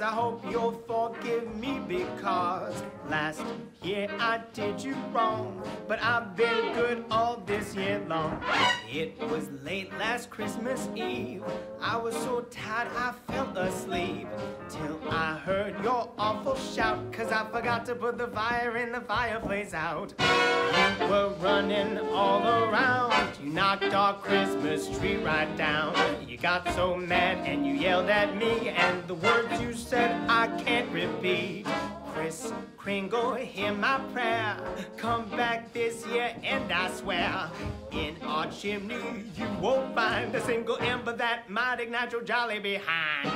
days. I hope you'll forgive me because last year I did you wrong, but I've been good all this year long. It was late last Christmas Eve. I was so tired I fell asleep till I heard your awful shout, 'cause I forgot to put the fire in the fireplace out. You were running all around. You knocked our Christmas tree right down. You got so mad and you yelled at me, and the words you said I can't repeat. Kris Kringle, hear my prayer. Come back this year and I swear, in our chimney you won't find a single ember that might ignite your jolly behind.